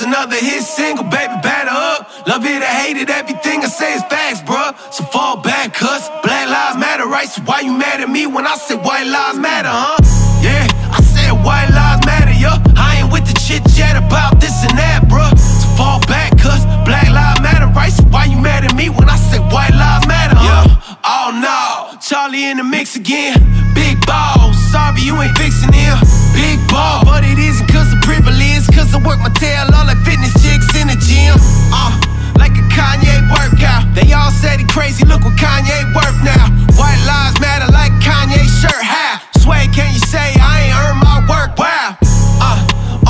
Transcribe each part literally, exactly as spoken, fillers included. That's another hit single, baby, batter up. Love it or hate it, everything I say is facts, bruh. So fall back, cuss. Black lives matter, right? So why you mad at me when I say white lives matter, huh? Yeah, I said white lives matter, yeah. I ain't with the chit chat about this and that, bruh. So fall back, cuss. Black lives matter, right? So why you mad at me when I say white lives matter, huh? Yeah. Oh no, Charlie in the mix again. Big ball, sorry you ain't fixing him. Big ball, but it isn't cause of privilege, cause I work my tail all like fitness chicks in the gym. Uh, like a Kanye workout. They all said he crazy, look what Kanye worth now. White lives matter like Kanye shirt, how? Sway, can you say I ain't earned my work, wow. Uh,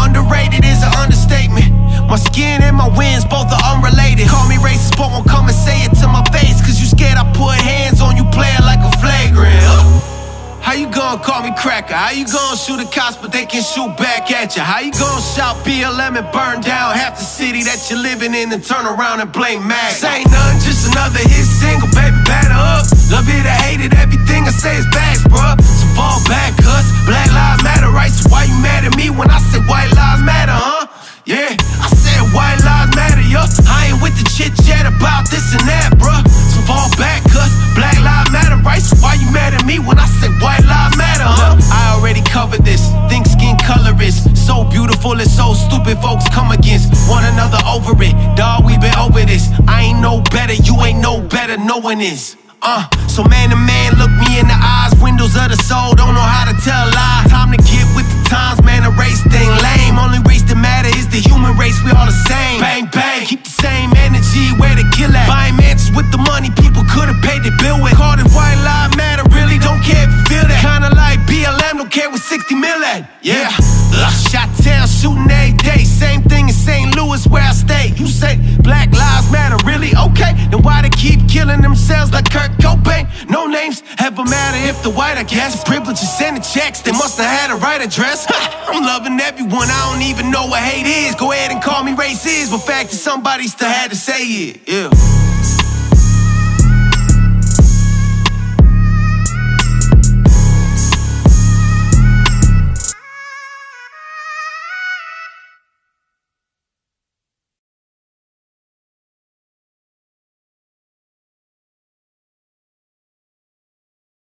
underrated is an understatement. My skin and my wins both are unrelated. Call me racist, but won't come and say it to my face, cause you scared I put hands on you playing like a flagrant. uh. How you gon' call me cracker? How you gon' shoot the cops but they can shoot back at you? How you gon' shout B L M and burn down half the city that you're living in and turn around and blame Mac? This ain't none, just another hit single, baby, batter up. Love it or hate it, everything I say is facts, bruh. So fall back, cuss. Black lives matter, right? So why you mad at me when I say white lives matter, huh? Yeah, I said white lives matter, yeah. I ain't with the chit chat about this and that, bruh. So fall back, cuss. Black lives matter, right? So why you mad at me when I say white lives matter, huh? Look, I already covered this. Think skin color is so beautiful and so stupid. Folks come against one another over it. Dawg, we been over this. I ain't no better, you ain't no better, no one is. Uh, so man to man, look me in the eyes. Windows of the soul, don't know how to tell lies. Time to get with the times, man, the race thing lame. Only race that matter is the human race, we all the same. Bang, bang, keep the same energy, where the kill at? Buying mansions with the money people could've paid their bill with. Called it white lives matter, really don't care if you feel that. Kinda like B L M, don't care with sixty mil at. Yeah, yeah. Shot-town shooting every day. Same thing in Saint Louis where I stay. You say black lives matter, really? Okay, then why they keep killing themselves like Kirk Cobain? No names ever matter if the white, I guess. Privileges and the checks, they must have had a right address. I'm loving everyone, I don't even know what hate is. Go ahead and call me racist, but fact is somebody still had to say it. Yeah.